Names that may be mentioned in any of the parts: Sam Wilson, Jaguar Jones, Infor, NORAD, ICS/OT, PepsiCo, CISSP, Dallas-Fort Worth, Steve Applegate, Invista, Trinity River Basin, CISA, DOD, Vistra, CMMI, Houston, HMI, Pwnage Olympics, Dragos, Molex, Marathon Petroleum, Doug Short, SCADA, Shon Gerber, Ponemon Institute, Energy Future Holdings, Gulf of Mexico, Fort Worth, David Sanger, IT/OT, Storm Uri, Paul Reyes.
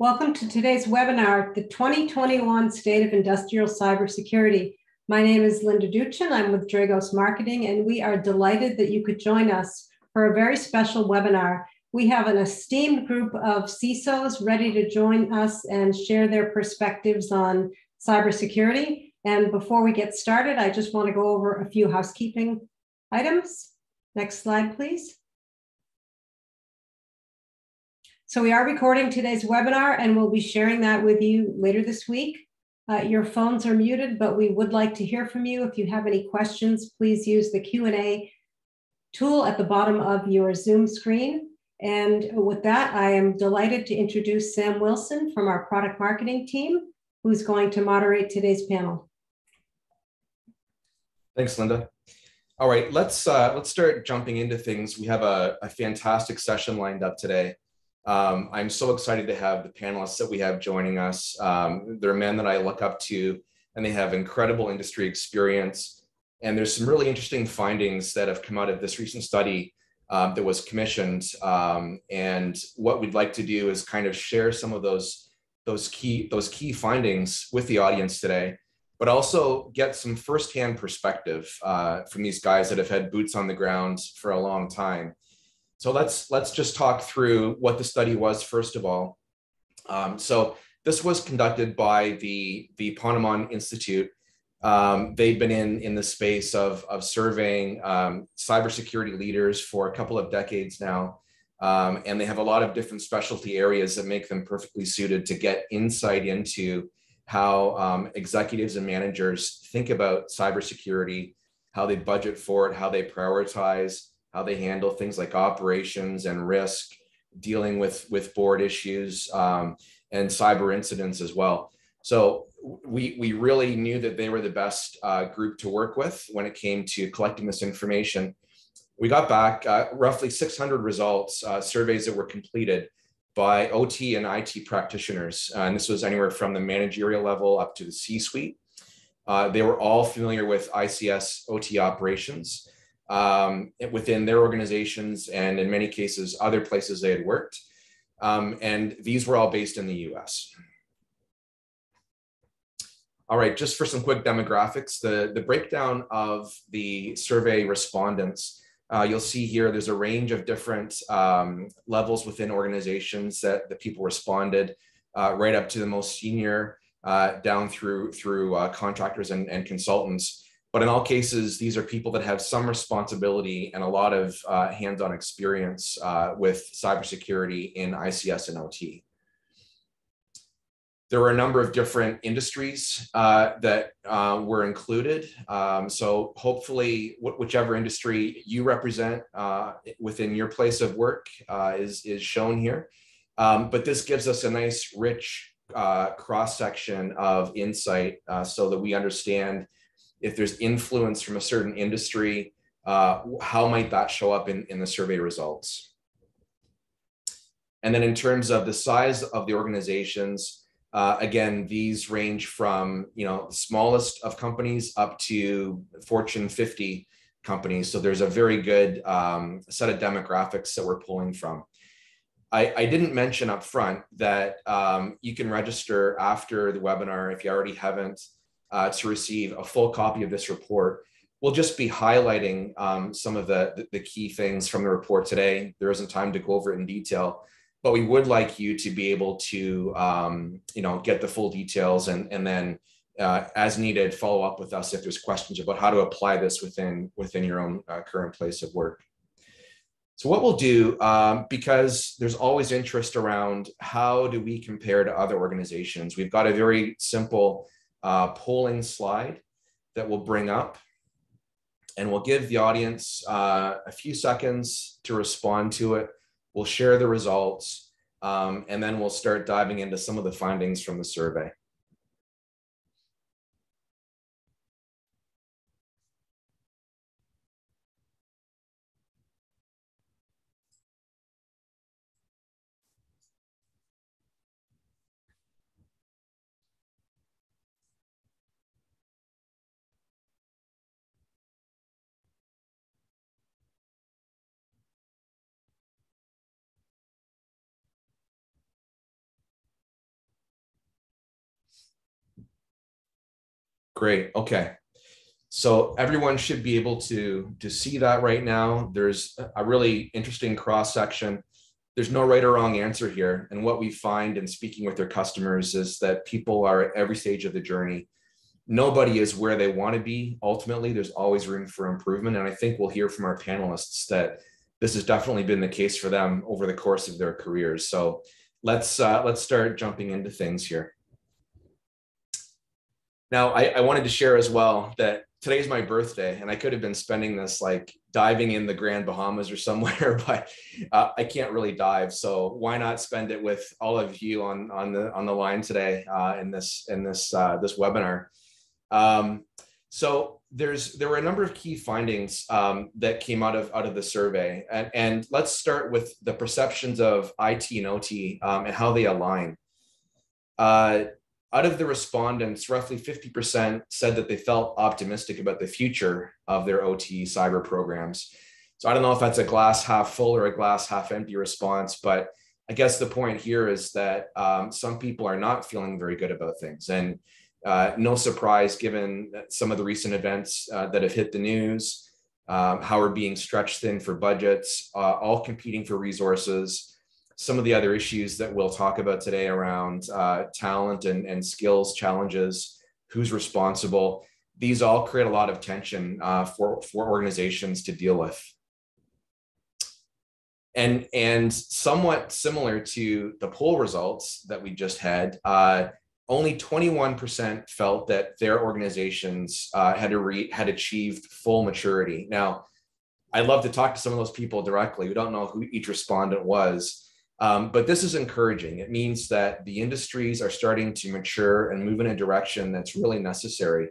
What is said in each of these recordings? Welcome to today's webinar, The 2021 State of Industrial Cybersecurity. My name is Linda Duchin. I'm with Dragos Marketing, and we are delighted that you could join us for a very special webinar. We have an esteemed group of CISOs ready to join us and share their perspectives on cybersecurity. And before we get started, I just want to go over a few housekeeping items. Next slide, please. So we are recording today's webinar, and we'll be sharing that with you later this week. Your phones are muted, but we would like to hear from you. If you have any questions, please use the Q&A tool at the bottom of your Zoom screen. And with that, I am delighted to introduce Sam Wilson from our product marketing team, who's going to moderate today's panel. Thanks, Linda. All right, let's start jumping into things. We have a fantastic session lined up today. I'm so excited to have the panelists that we have joining us. They're men that I look up to, and they have incredible industry experience. And there's some really interesting findings that have come out of this recent study that was commissioned. And what we'd like to do is kind of share some of those key findings with the audience today, but also get some firsthand perspective from these guys that have had boots on the ground for a long time. So let's just talk through what the study was, first of all. So this was conducted by the Ponemon Institute. They've been in the space of surveying cybersecurity leaders for a couple of decades now. And they have a lot of different specialty areas that make them perfectly suited to get insight into how executives and managers think about cybersecurity, how they budget for it, how they prioritize, how they handle things like operations and risk, dealing with board issues and cyber incidents as well. So we really knew that they were the best group to work with when it came to collecting this information. We got back roughly 600 results, surveys that were completed by OT and IT practitioners. And this was anywhere from the managerial level up to the C-suite. They were all familiar with ICS/OT operations within their organizations, and in many cases, other places they had worked. And these were all based in the US. All right, just for some quick demographics, the breakdown of the survey respondents, you'll see here, there's a range of different levels within organizations that the people responded, right up to the most senior, down through contractors and consultants. But in all cases, these are people that have some responsibility and a lot of hands-on experience with cybersecurity in ICS and OT. There were a number of different industries that were included. So hopefully, whichever industry you represent within your place of work is shown here. But this gives us a nice, rich cross-section of insight so that we understand if there's influence from a certain industry, how might that show up in the survey results? And then in terms of the size of the organizations, again, these range from, you know, the smallest of companies up to Fortune 50 companies. So there's a very good set of demographics that we're pulling from. I didn't mention up front that you can register after the webinar if you already haven't, to receive a full copy of this report. We'll just be highlighting some of the key things from the report today. There isn't time to go over it in detail, but we would like you to be able to you know, get the full details and then as needed, follow up with us if there's questions about how to apply this within your own current place of work. So what we'll do, because there's always interest around how do we compare to other organizations, we've got a very simple polling slide that we'll bring up, and we'll give the audience a few seconds to respond to it. We'll share the results, and then we'll start diving into some of the findings from the survey. Great. Okay. So everyone should be able to see that right now. There's a really interesting cross section. There's no right or wrong answer here. And what we find in speaking with their customers is that people are at every stage of the journey. Nobody is where they want to be. Ultimately, there's always room for improvement. And I think we'll hear from our panelists that this has definitely been the case for them over the course of their careers. So let's start jumping into things here. Now, I wanted to share as well that today's my birthday, and I could have been spending this like diving in the Grand Bahamas or somewhere, but I can't really dive. So why not spend it with all of you on the line today in this webinar? So there were a number of key findings that came out of the survey, and let's start with the perceptions of IT and OT and how they align. Out of the respondents, roughly 50% said that they felt optimistic about the future of their OT cyber programs. So I don't know if that's a glass half full or a glass half empty response, but I guess the point here is that some people are not feeling very good about things. And no surprise, given some of the recent events that have hit the news, how we're being stretched thin for budgets, all competing for resources. Some of the other issues that we'll talk about today around talent and skills challenges, who's responsible, these all create a lot of tension for organizations to deal with. And somewhat similar to the poll results that we just had, only 21% felt that their organizations had achieved full maturity. Now, I'd love to talk to some of those people directly. We don't know who each respondent was. But this is encouraging. It means that the industries are starting to mature and move in a direction that's really necessary.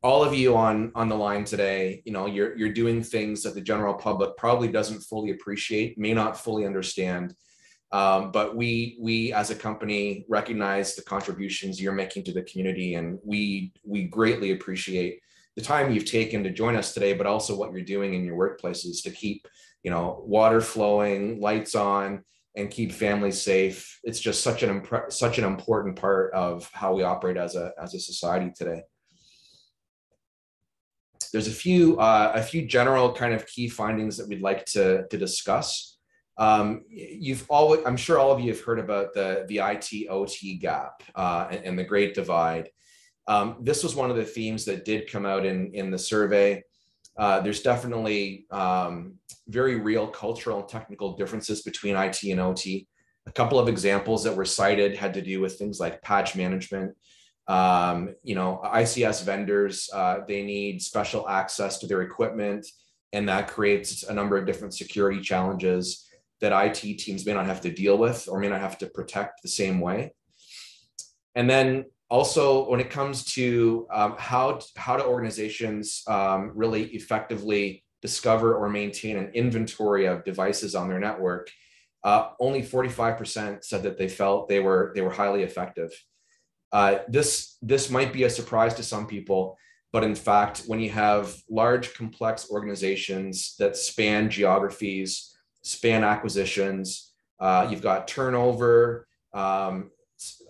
All of you on the line today, you know, you're doing things that the general public probably doesn't fully appreciate, may not fully understand. But we as a company recognize the contributions you're making to the community, and we greatly appreciate the time you've taken to join us today, but also what you're doing in your workplaces to keep, you know, water flowing, lights on, and keep families safe. It's just such an important part of how we operate as a society today. There's a few general kind of key findings that we'd like to discuss. I'm sure all of you have heard about the IT/OT gap and the Great Divide. This was one of the themes that did come out in the survey. There's definitely very real cultural and technical differences between IT and OT. A couple of examples that were cited had to do with things like patch management. You know, ICS vendors, they need special access to their equipment, and that creates a number of different security challenges that IT teams may not have to deal with or may not have to protect the same way. And then also, when it comes to how do organizations really effectively discover or maintain an inventory of devices on their network, only 45% said that they felt they were highly effective. This might be a surprise to some people, but in fact, when you have large, complex organizations that span geographies, span acquisitions, you've got turnover,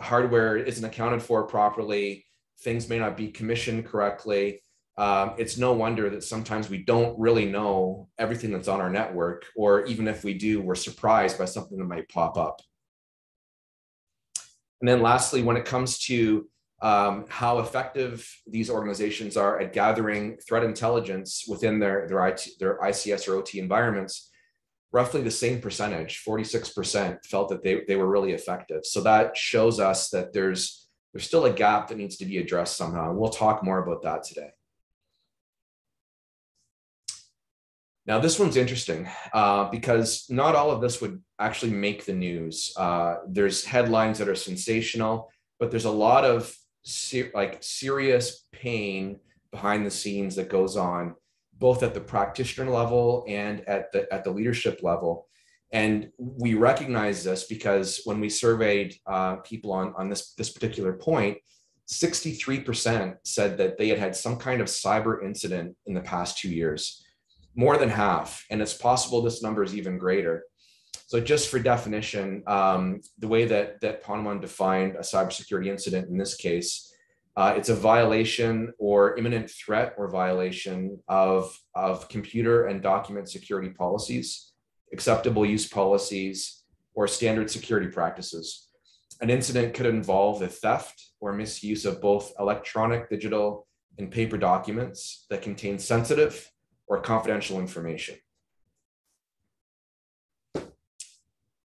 hardware isn't accounted for properly, things may not be commissioned correctly. It's no wonder that sometimes we don't really know everything that's on our network, or even if we do, we're surprised by something that might pop up. And then lastly, when it comes to how effective these organizations are at gathering threat intelligence within their ICS or OT environments, roughly the same percentage, 46%, felt that they were really effective. So that shows us that there's still a gap that needs to be addressed somehow. We'll talk more about that today. Now, this one's interesting because not all of this would actually make the news. There's headlines that are sensational, but there's a lot of serious pain behind the scenes that goes on, both at the practitioner level and at the leadership level. And we recognize this because when we surveyed people on this particular point, 63% said that they had some kind of cyber incident in the past 2 years, more than half. And it's possible this number is even greater. So just for definition, the way that Ponemon defined a cybersecurity incident in this case, It's a violation or imminent threat or violation of computer and document security policies, acceptable use policies, or standard security practices. An incident could involve the theft or misuse of both electronic, digital, and paper documents that contain sensitive or confidential information.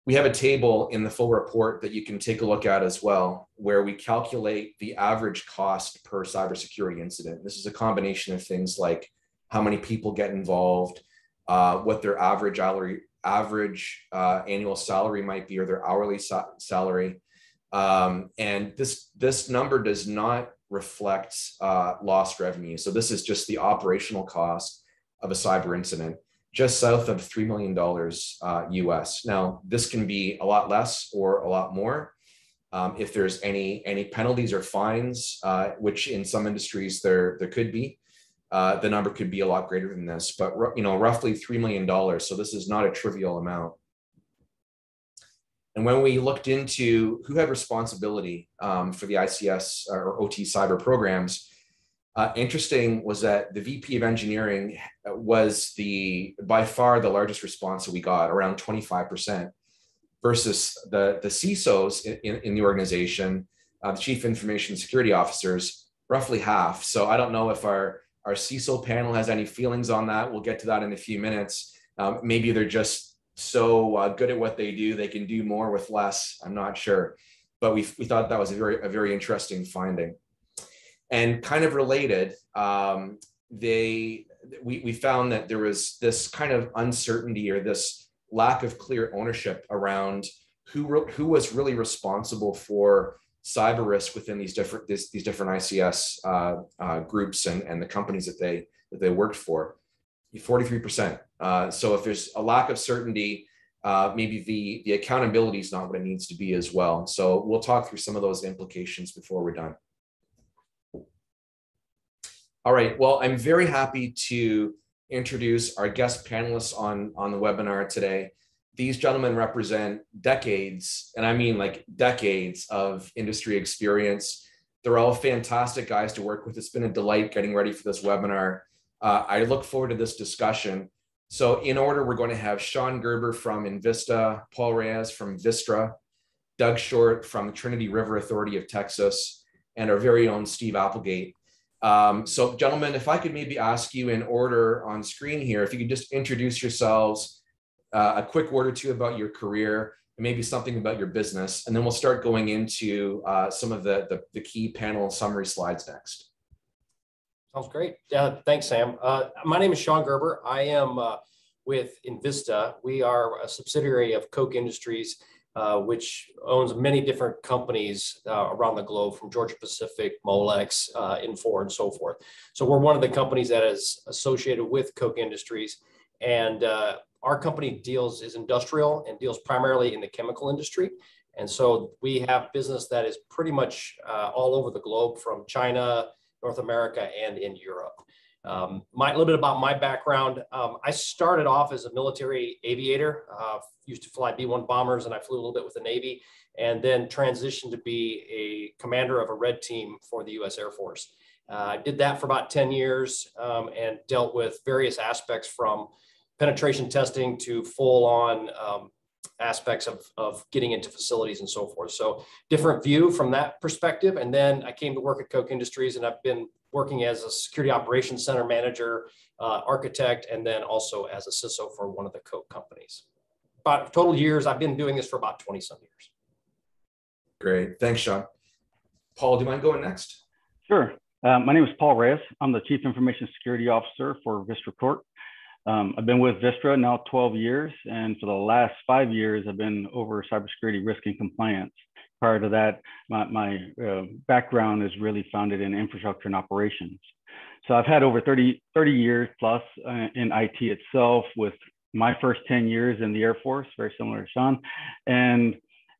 We have a table in the full report that you can take a look at as well, where we calculate the average cost per cybersecurity incident. This is a combination of things like how many people get involved, what their average annual salary might be, or their hourly salary. And this number does not reflect lost revenue. So this is just the operational cost of a cyber incident, just south of $3 million US. Now, this can be a lot less or a lot more if there's any penalties or fines, which in some industries there could be. The number could be a lot greater than this, but roughly $3 million. So this is not a trivial amount. And when we looked into who had responsibility for the ICS or OT cyber programs, interesting was that the VP of engineering was by far the largest response that we got, around 25%, versus the CISOs in the organization, the chief information security officers, roughly half. So I don't know if our CISO panel has any feelings on that. We'll get to that in a few minutes. Maybe they're just so good at what they do, they can do more with less. I'm not sure, but we thought that was a very interesting finding. And kind of related, we found that there was this kind of uncertainty or this lack of clear ownership around who was really responsible for cyber risk within these different ICS groups and the companies that they worked for. 43%. So if there's a lack of certainty, maybe the accountability is not what it needs to be as well. So we'll talk through some of those implications before we're done. All right, well, I'm very happy to introduce our guest panelists on the webinar today. These gentlemen represent decades, and I mean like decades of industry experience. They're all fantastic guys to work with. It's been a delight getting ready for this webinar. I look forward to this discussion. So in order, we're going to have Shon Gerber from Invista, Paul Reyes from Vistra, Doug Short from Trinity River Authority of Texas, and our very own Steve Applegate. So gentlemen, if I could maybe ask you in order on screen here, if you could just introduce yourselves, a quick word or two about your career, and maybe something about your business, and then we'll start going into some of the key panel summary slides next. Sounds great. Thanks, Sam. My name is Shon Gerber. I am with Invista. We are a subsidiary of Koch Industries, which owns many different companies around the globe, from Georgia Pacific, Molex, Infor, and so forth. So we're one of the companies that is associated with Koch Industries. And our company is industrial and deals primarily in the chemical industry. And so we have business that is pretty much all over the globe, from China, North America, and in Europe. A little bit about my background. I started off as a military aviator, used to fly B-1 bombers, and I flew a little bit with the Navy, and then transitioned to be a commander of a red team for the US Air Force. I did that for about 10 years and dealt with various aspects, from penetration testing to full-on aspects of getting into facilities and so forth. So different view from that perspective. And then I came to work at Koch Industries, and I've been working as a security operations center manager, architect, and then also as a CISO for one of the Koch companies. About total years, I've been doing this for about 20 some years. Great, thanks, Shon. Paul, do you mind going next? Sure, my name is Paul Reyes. I'm the Chief Information Security Officer for Vistra Corp. I've been with Vistra now 12 years, and for the last 5 years, I've been over cybersecurity risk and compliance. Prior to that, my background is really founded in infrastructure and operations. So I've had over 30 years plus in IT itself, with my first 10 years in the Air Force, very similar to Shon. And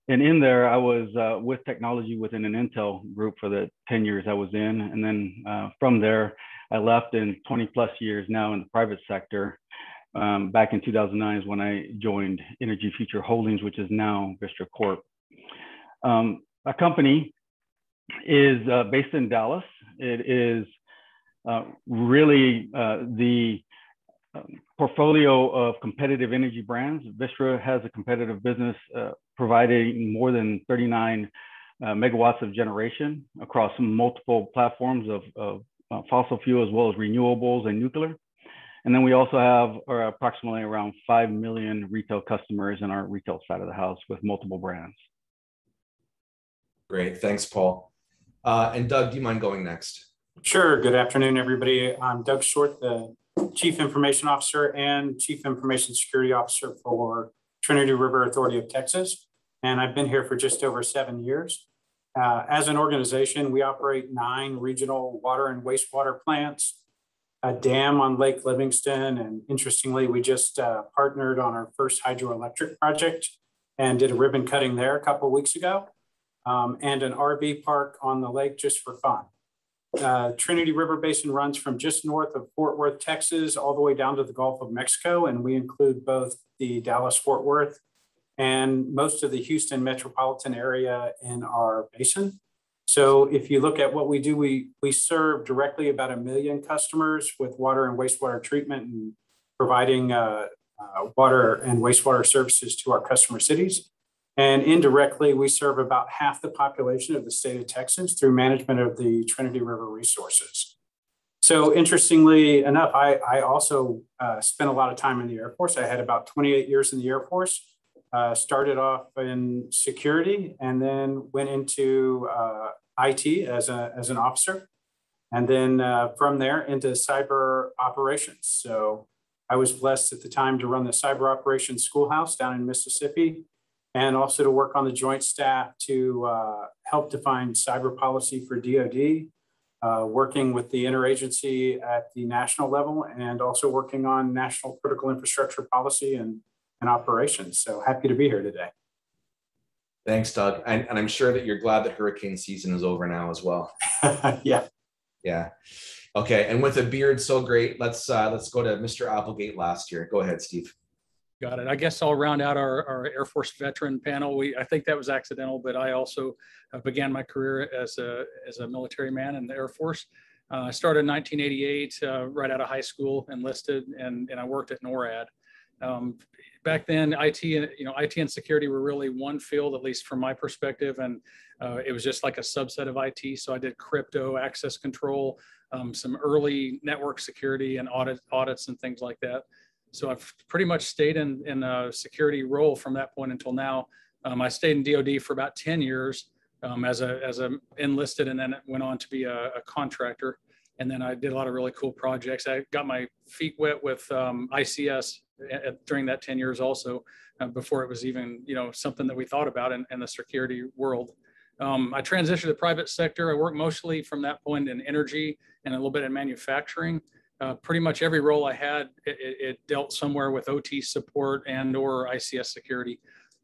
in there, I was with technology within an Intel group for the 10 years I was in. And then from there, I left in 20 plus years now in the private sector. Back in 2009 is when I joined Energy Future Holdings, which is now Vistra Corp. Our company is based in Dallas. It is really the portfolio of competitive energy brands. Vistra has a competitive business providing more than 39 megawatts of generation across multiple platforms of fossil fuel, as well as renewables and nuclear. And then we also have approximately around 5 million retail customers in our retail side of the house with multiple brands. Great, thanks, Paul. And Doug, do you mind going next? Sure, good afternoon, everybody. I'm Doug Short, the Chief Information Officer and Chief Information Security Officer for Trinity River Authority of Texas. And I've been here for just over 7 years. As an organization, we operate 9 regional water and wastewater plants, a dam on Lake Livingston, and interestingly, we just partnered on our first hydroelectric project and did a ribbon cutting there a couple of weeks ago, and an RV park on the lake just for fun. Trinity River Basin runs from just north of Fort Worth, Texas, all the way down to the Gulf of Mexico, and we include both the Dallas-Fort Worth and most of the Houston metropolitan area in our basin. So if you look at what we do, we serve directly about 1 million customers with water and wastewater treatment and providing water and wastewater services to our customer cities. And indirectly, we serve about half the population of the state of Texas through management of the Trinity River resources. So interestingly enough, I also spent a lot of time in the Air Force. I had about 28 years in the Air Force. Started off in security and then went into IT as an officer. And then from there into cyber operations. So I was blessed at the time to run the cyber operations schoolhouse down in Mississippi and also to work on the joint staff to help define cyber policy for DOD, working with the interagency at the national level and also working on national critical infrastructure policy and operations. So happy to be here today. Thanks, Doug. And I'm sure that you're glad that hurricane season is over now as well. Yeah. Yeah. Okay. And with a beard so great, let's go to Mr. Applegate last year. Go ahead, Steve. Got it. I guess I'll round out our Air Force veteran panel. I think that was accidental, but I also began my career as a military man in the Air Force. I started in 1988, right out of high school, enlisted, and I worked at NORAD. Back then, IT and security were really one field, at least from my perspective, and it was just like a subset of IT. So I did crypto, access control, some early network security and audits and things like that. So I've pretty much stayed in a security role from that point until now. I stayed in DoD for about 10 years as a enlisted, and then went on to be a contractor. And then I did a lot of really cool projects. I got my feet wet with ICS during that 10 years also, before it was even, something that we thought about in the security world. I transitioned to the private sector. I worked mostly from that point in energy and a little bit in manufacturing. Pretty much every role I had, it dealt somewhere with OT support and or ICS security.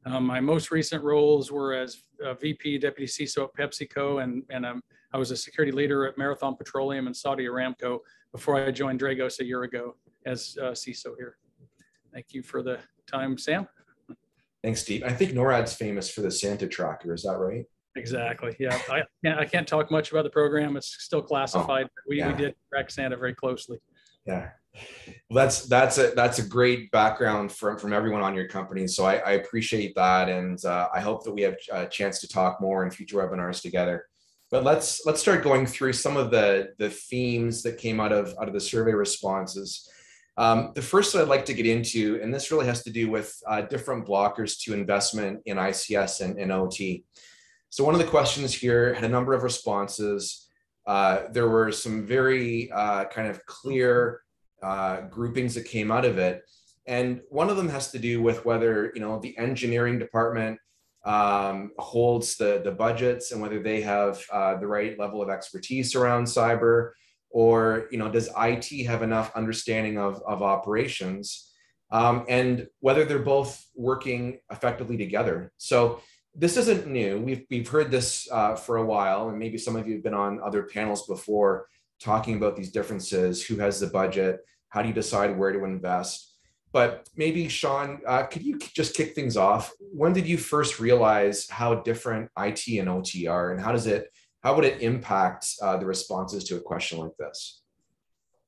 My most recent roles were as a VP, Deputy CISO at PepsiCo, and I was a security leader at Marathon Petroleum and Saudi Aramco before I joined Dragos a year ago as CISO here. Thank you for the time, Sam. Thanks, Steve. I think NORAD's famous for the Santa tracker. Is that right? Exactly. Yeah. I can't talk much about the program. It's still classified. Oh, we did track Santa very closely. Yeah. Well, that's a great background from everyone on your company. So I appreciate that. And I hope that we have a chance to talk more in future webinars together. But let's start going through some of the themes that came out of the survey responses. The first that I'd like to get into, and this really has to do with different blockers to investment in ICS and OT. So one of the questions here had a number of responses. There were some very kind of clear groupings that came out of it. And one of them has to do with whether the engineering department holds the budgets and whether they have the right level of expertise around cyber. Or does IT have enough understanding of operations, and whether they're both working effectively together. So this isn't new. We've heard this for a while, and maybe some of you have been on other panels before talking about these differences. Who has the budget? How do you decide where to invest? But maybe, Shon, could you just kick things off? When did you first realize how different IT and OT are, and how does it how would it impact the responses to a question like this?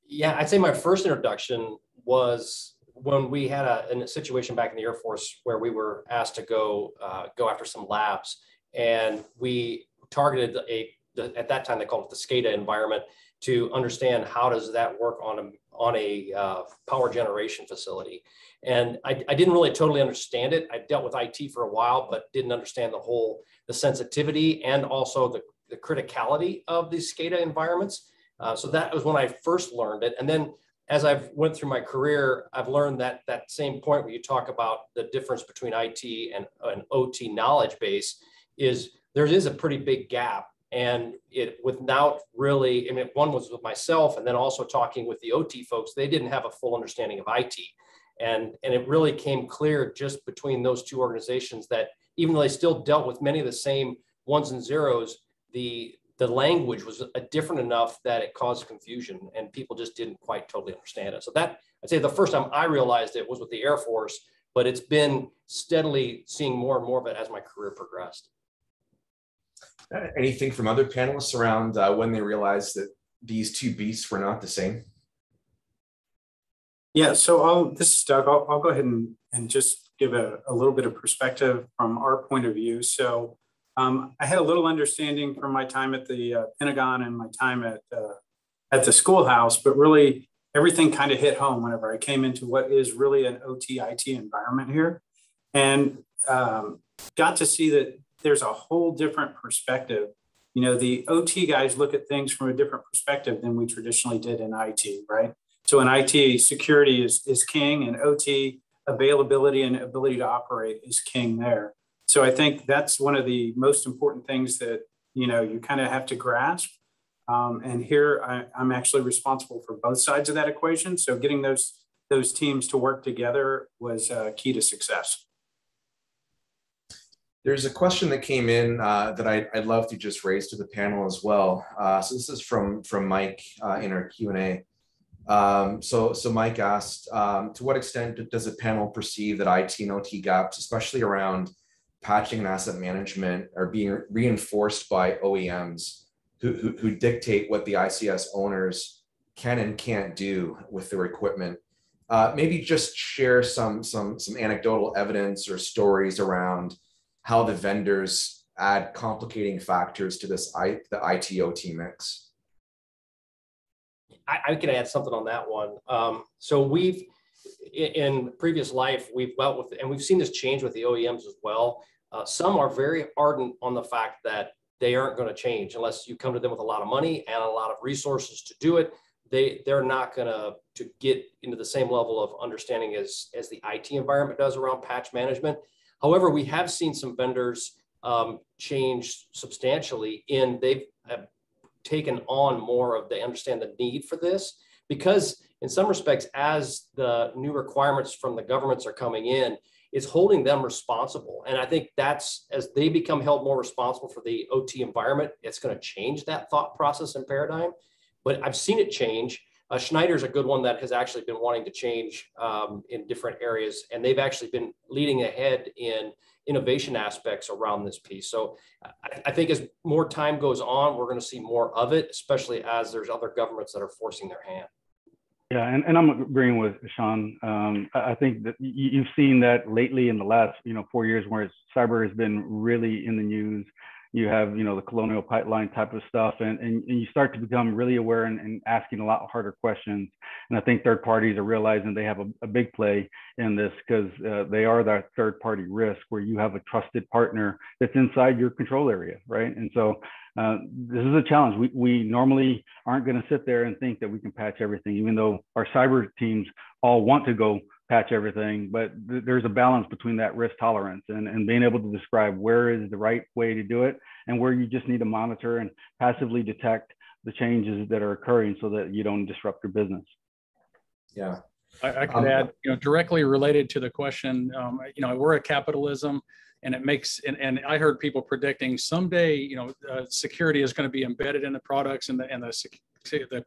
Yeah, I'd say my first introduction was when we had a situation back in the Air Force where we were asked to go go after some labs, and we targeted at that time they called it the SCADA environment, to understand how does that work on a power generation facility. And I didn't really totally understand it. I dealt with IT for a while, but didn't understand the sensitivity and also the criticality of these SCADA environments. So that was when I first learned it. And then as I've went through my career, I've learned that same point where you talk about the difference between IT and an OT knowledge base is there is a pretty big gap. And it without really, I mean, one was with myself and then also talking with the OT folks, they didn't have a full understanding of IT. And it really came clear just between those two organizations that even though they still dealt with many of the same ones and zeros, the language was different enough that it caused confusion and people just didn't quite totally understand it. So that, I'd say the first time I realized it was with the Air Force, but it's been steadily seeing more and more of it as my career progressed. Anything from other panelists around when they realized that these two beasts were not the same? Yeah, so this is Doug. I'll go ahead and just give a little bit of perspective from our point of view. So I had a little understanding from my time at the Pentagon and my time at the schoolhouse, but really everything kind of hit home whenever I came into what is really an OT/IT environment here, and got to see that there's a whole different perspective. You know, the OT guys look at things from a different perspective than we traditionally did in IT, right? So in IT, security is king, and OT availability and ability to operate is king there. So I think that's one of the most important things that, you know, you kind of have to grasp. And here I'm actually responsible for both sides of that equation. So getting those teams to work together was key to success. There's a question that came in that I'd love to just raise to the panel as well. So this is from Mike in our Q&A. So Mike asked, to what extent does a panel perceive that IT and OT gaps, especially around patching and asset management, are being reinforced by OEMs who dictate what the ICS owners can and can't do with their equipment? Maybe just share some anecdotal evidence or stories around how the vendors add complicating factors to the IT/OT mix. I could add something on that one. So we've, in previous life, we've dealt with, and we've seen this change with the OEMs as well. Some are very ardent on the fact that they aren't going to change unless you come to them with a lot of money and a lot of resources to do it. They're not going to get into the same level of understanding as the IT environment does around patch management. However, we have seen some vendors change substantially in they've taken on more of they understand the need for this, because in some respects, as the new requirements from the governments are coming in, it's holding them responsible. And I think that's, as they become held more responsible for the OT environment, it's going to change that thought process and paradigm. But I've seen it change. Schneider's a good one that has actually been wanting to change in different areas, and they've actually been leading ahead in innovation aspects around this piece. So I think as more time goes on, we're going to see more of it, especially as there's other governments that are forcing their hand. Yeah, and I'm agreeing with Shon. I think that you've seen that lately in the last 4 years, where cyber has been really in the news. You have, the Colonial Pipeline type of stuff, and you start to become really aware and asking a lot harder questions. And I think third parties are realizing they have a big play in this, because they are that third party risk where you have a trusted partner that's inside your control area, right? And so this is a challenge. We normally aren't going to sit there and think that we can patch everything, even though our cyber teams all want to go patch everything, but there's a balance between that risk tolerance and being able to describe where is the right way to do it and where you just need to monitor and passively detect the changes that are occurring so that you don't disrupt your business. Yeah, I could add, directly related to the question, we're a capitalism, and it makes, and I heard people predicting someday, security is going to be embedded in the products, the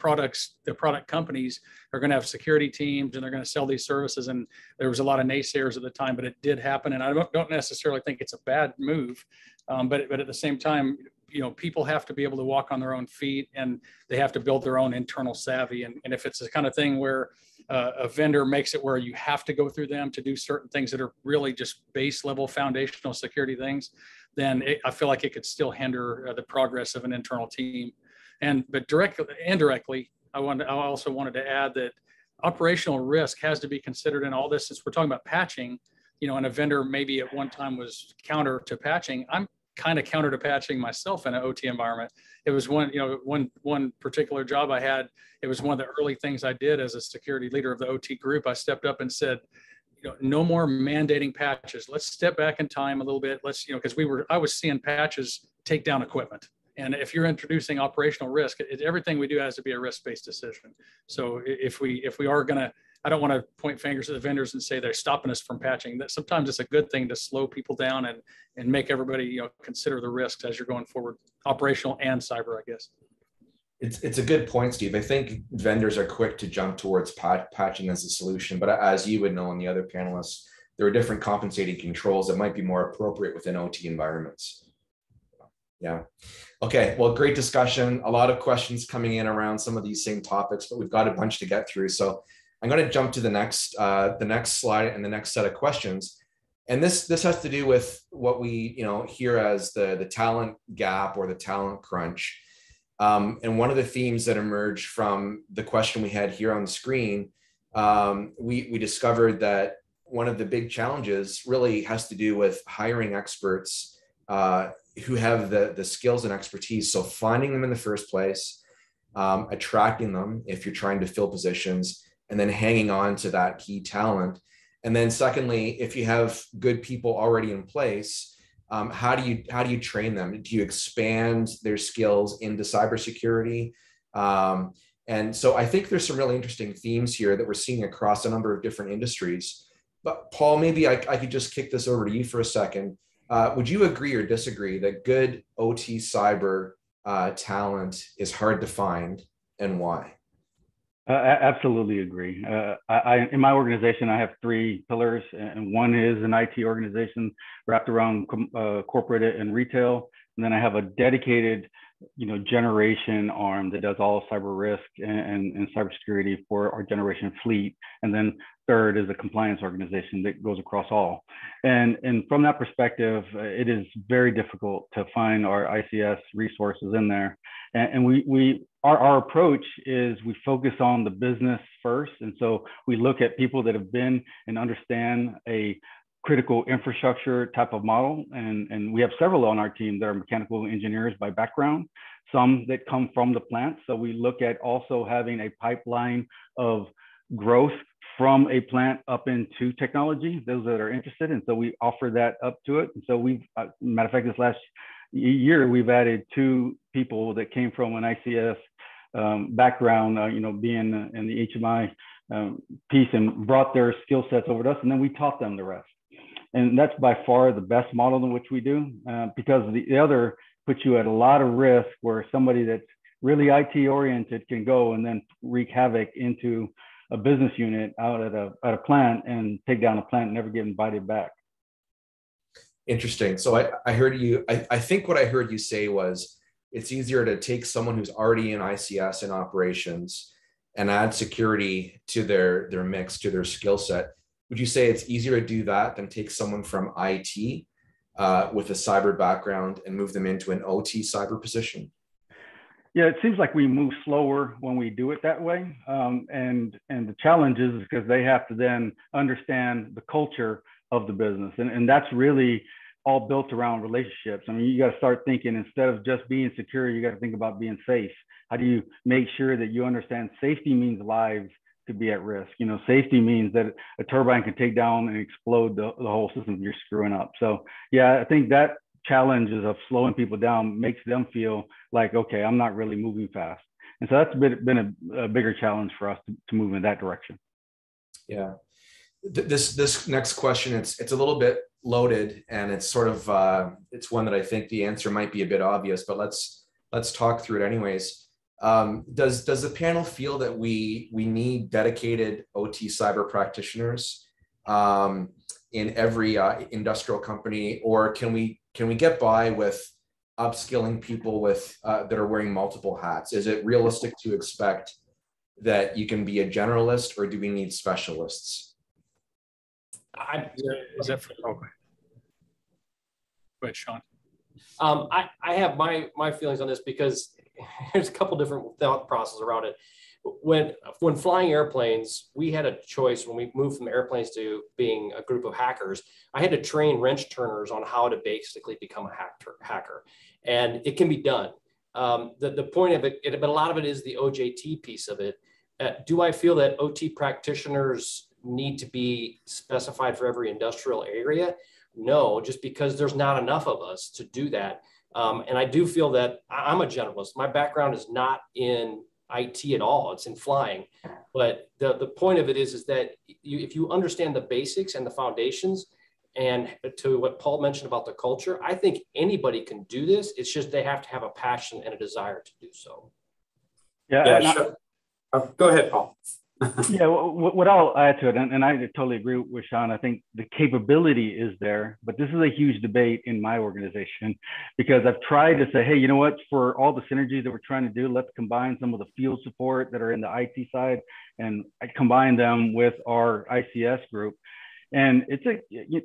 product companies are going to have security teams and they're going to sell these services. And there was a lot of naysayers at the time, but it did happen. And I don't necessarily think it's a bad move, but at the same time, you know, people have to be able to walk on their own feet, and they have to build their own internal savvy. And if it's the kind of thing where a vendor makes it where you have to go through them to do certain things that are really just base level foundational security things, then I feel like it could still hinder the progress of an internal team. But directly and indirectly, I also wanted to add that operational risk has to be considered in all this. Since we're talking about patching, you know, and a vendor maybe at one time was counter to patching, I'm kind of counter to patching myself in an OT environment. It was one particular job I had. It was one of the early things I did as a security leader of the OT group. I stepped up and said, you know, no more mandating patches. Let's step back in time a little bit. Let's, you know, because I was seeing patches take down equipment. And if you're introducing operational risk, everything we do has to be a risk-based decision. So if we are going to, I don't want to point fingers at the vendors and say they're stopping us from patching. That sometimes it's a good thing to slow people down and make everybody, you know, consider the risks as you're going forward, operational and cyber, I guess. It's a good point, Steve. I think vendors are quick to jump towards patching as a solution, but as you would know and the other panelists, there are different compensating controls that might be more appropriate within OT environments. Yeah. Okay. Well, great discussion. A lot of questions coming in around some of these same topics, but we've got a bunch to get through. So I'm going to jump to the next slide and the next set of questions. And this has to do with what we, you know, hear as the talent gap or the talent crunch. And one of the themes that emerged from the question we had here on the screen, we discovered that one of the big challenges really has to do with hiring experts who have the skills and expertise. So finding them in the first place, attracting them if you're trying to fill positions, and then hanging on to that key talent. And then secondly, if you have good people already in place, how do you train them? Do you expand their skills into cybersecurity? And so I think there's some really interesting themes here that we're seeing across a number of different industries. But Paul, maybe I could just kick this over to you for a second. Would you agree or disagree that good OT cyber talent is hard to find, and why? I absolutely agree. In my organization, I have three pillars, and one is an IT organization wrapped around corporate and retail. And then I have a dedicated, you know, generation arm that does all cyber risk and cybersecurity for our generation fleet. And then third is a compliance organization that goes across all. And from that perspective, it is very difficult to find our ICS resources in there. And our approach is we focus on the business first. And so we look at people that have been and understand a critical infrastructure type of model. And we have several on our team that are mechanical engineers by background, some that come from the plant. So we look at also having a pipeline of growth from a plant up into technology, those that are interested. And so we offer that up to it. And so we've, matter of fact, this last year, we've added two people that came from an ICS background, you know, being in the HMI piece, and brought their skill sets over to us. And then we taught them the rest. And that's by far the best model in which we do, because the other puts you at a lot of risk where somebody that's really IT oriented can go and then wreak havoc into a business unit out at a plant and take down a plant and never get invited back. Interesting. So I heard you, I think what I heard you say was it's easier to take someone who's already in ICS and operations and add security to their mix, to their skill set. Would you say it's easier to do that than take someone from IT with a cyber background and move them into an OT cyber position? Yeah, it seems like we move slower when we do it that way. And the challenge is because they have to then understand the culture of the business. And that's really all built around relationships. I mean, you got to start thinking, instead of just being secure, you got to think about being safe. How do you make sure that you understand safety means lives could be at risk? You know, safety means that a turbine can take down and explode the whole system if you're screwing up. So yeah, I think that challenges of slowing people down makes them feel like, okay, I'm not really moving fast. And so that's been a bigger challenge for us to move in that direction. Yeah. This next question, it's a little bit loaded, and it's sort of, it's one that I think the answer might be a bit obvious, but let's talk through it anyways. Does the panel feel that we need dedicated OT cyber practitioners in every industrial company, or can we get by with upskilling people with that are wearing multiple hats? Is it realistic to expect that you can be a generalist, or do we need specialists? Go ahead, Shon. I have my feelings on this, because there's a couple different thought processes around it. When flying airplanes, we had a choice when we moved from airplanes to being a group of hackers. I had to train wrench turners on how to basically become a hacker, and it can be done. The point of it, but a lot of it is the OJT piece of it. Do I feel that OT practitioners need to be specified for every industrial area? No, just because there's not enough of us to do that. And I do feel that I'm a generalist. My background is not in IT at all. It's in flying. But the point of it is that if you understand the basics and the foundations, and to what Paul mentioned about the culture, I think anybody can do this. It's just they have to have a passion and a desire to do so. Yeah sure. Go ahead, Paul. Yeah, what I'll add to it, and I totally agree with Shon, I think the capability is there, but this is a huge debate in my organization, because I've tried to say, hey, you know what, for all the synergies that we're trying to do, let's combine some of the field support that are in the IT side and combine them with our ICS group. And it's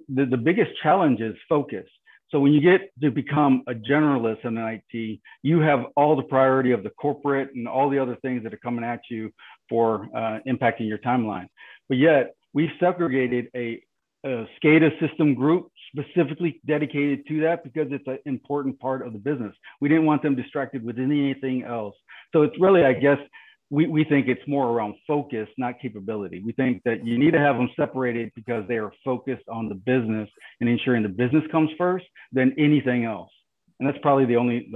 the biggest challenge is focus. So when you get to become a generalist in IT, you have all the priority of the corporate and all the other things that are coming at you for impacting your timeline. But yet we've segregated a SCADA system group specifically dedicated to that, because it's an important part of the business. We didn't want them distracted with anything else. So it's really, I guess, we think it's more around focus, not capability. We think that you need to have them separated because they are focused on the business and ensuring the business comes first than anything else. And that's probably the only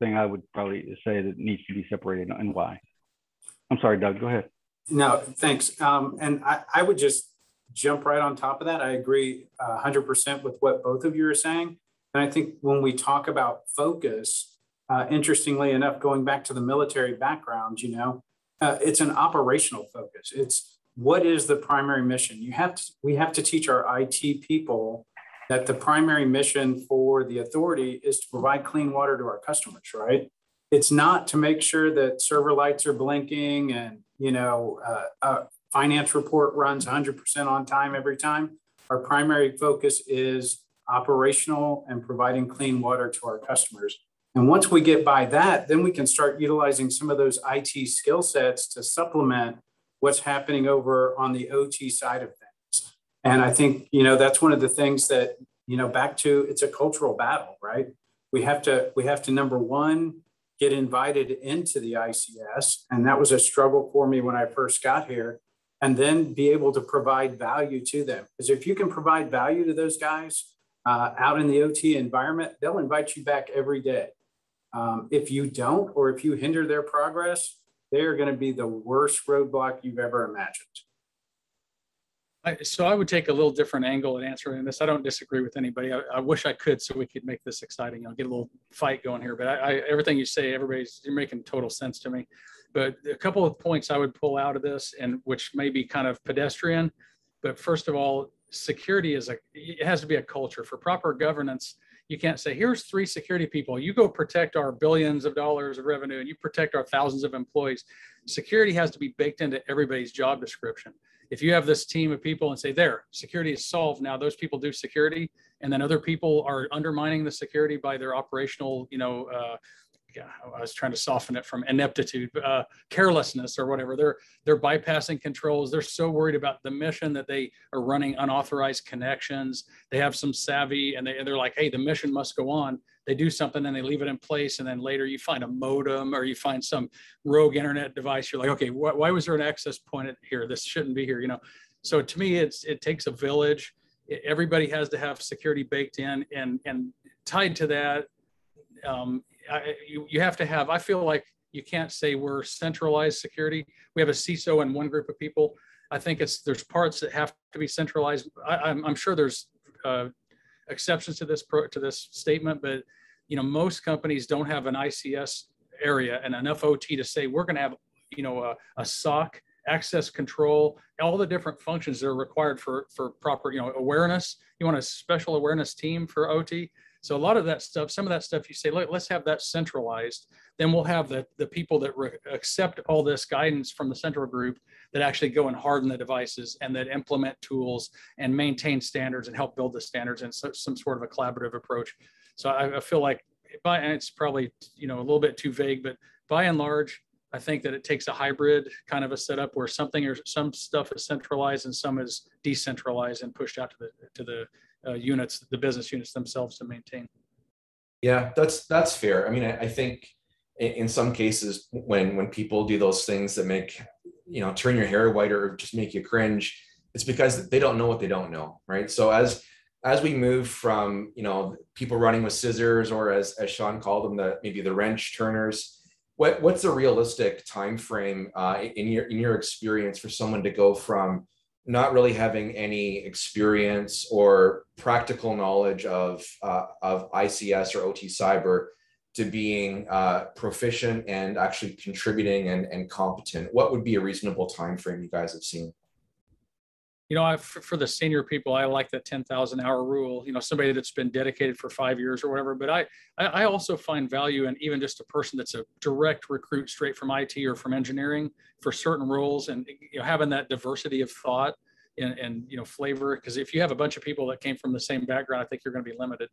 thing I would probably say that needs to be separated, and why. I'm sorry, Doug, go ahead. No, thanks. And I would just jump right on top of that. I agree 100% with what both of you are saying. And I think when we talk about focus, interestingly enough, going back to the military background, you know, it's an operational focus. It's what is the primary mission? We have to teach our IT people that the primary mission for the authority is to provide clean water to our customers, right? It's not to make sure that server lights are blinking and, you know, a finance report runs 100% on time every time. Our primary focus is operational and providing clean water to our customers. And once we get by that, then we can start utilizing some of those IT skill sets to supplement what's happening over on the OT side of things. And I think, you know, that's one of the things that, you know, back to, it's a cultural battle, right? We have to number one, get invited into the ICS. And that was a struggle for me when I first got here, and then be able to provide value to them. Because if you can provide value to those guys out in the OT environment, they'll invite you back every day. If you don't, or if you hinder their progress, they are going to be the worst roadblock you've ever imagined. So I would take a little different angle in answering this. I don't disagree with anybody. I wish I could, so we could make this exciting. I'll get a little fight going here, but everything you say, you're making total sense to me. But a couple of points I would pull out of this, and which may be kind of pedestrian, but first of all, security it has to be a culture. For proper governance, you can't say, here's 3 security people, you go protect our billions of dollars of revenue and you protect our thousands of employees. Security has to be baked into everybody's job description. If you have this team of people and say, there, security is solved now, those people do security, and then other people are undermining the security by their operational, you know, I was trying to soften it from ineptitude, carelessness or whatever. They're bypassing controls. They're so worried about the mission that they are running unauthorized connections. They have some savvy, and they're like, hey, the mission must go on. They do something and they leave it in place. And then later you find a modem, or you find some rogue internet device. You're like, okay, why was there an access point here? This shouldn't be here, you know? So to me, it takes a village. Everybody has to have security baked in, and tied to that, you have to have, I feel like you can't say we're centralized security. We have a CISO in one group of people. I think there's parts that have to be centralized. I'm sure there's exceptions to this statement, but you know, most companies don't have an ICS area and enough OT to say we're going to have, you know, a SOC, access control, all the different functions that are required for proper, you know, awareness. You want a special awareness team for OT. So a lot of that stuff, some of that stuff you say, look, let's have that centralized. Then we'll have the people that accept all this guidance from the central group that actually go and harden the devices and that implement tools and maintain standards and help build the standards in some sort of a collaborative approach. So I feel like, and it's probably, you know, a little bit too vague, but by and large, I think that it takes a hybrid kind of a setup where something or some stuff is centralized and some is decentralized and pushed out to the units, the business units themselves to maintain. Yeah, that's fair. I mean, I think in some cases when people do those things that make, you know, turn your hair white or just make you cringe, it's because they don't know what they don't know, right? So as we move from, you know, people running with scissors, or as Shon called them, maybe the wrench turners, what's a realistic time frame in your experience for someone to go from not really having any experience or practical knowledge of ICS or OT cyber to being proficient and actually contributing and competent? What would be a reasonable time frame you guys have seen? You know, for the senior people, I like the 10,000 hour rule, you know, somebody that's been dedicated for 5 years or whatever. But I also find value in even just a person that's a direct recruit straight from IT or from engineering for certain roles, and, you know, having that diversity of thought and you know, flavor. Because if you have a bunch of people that came from the same background, I think you're going to be limited.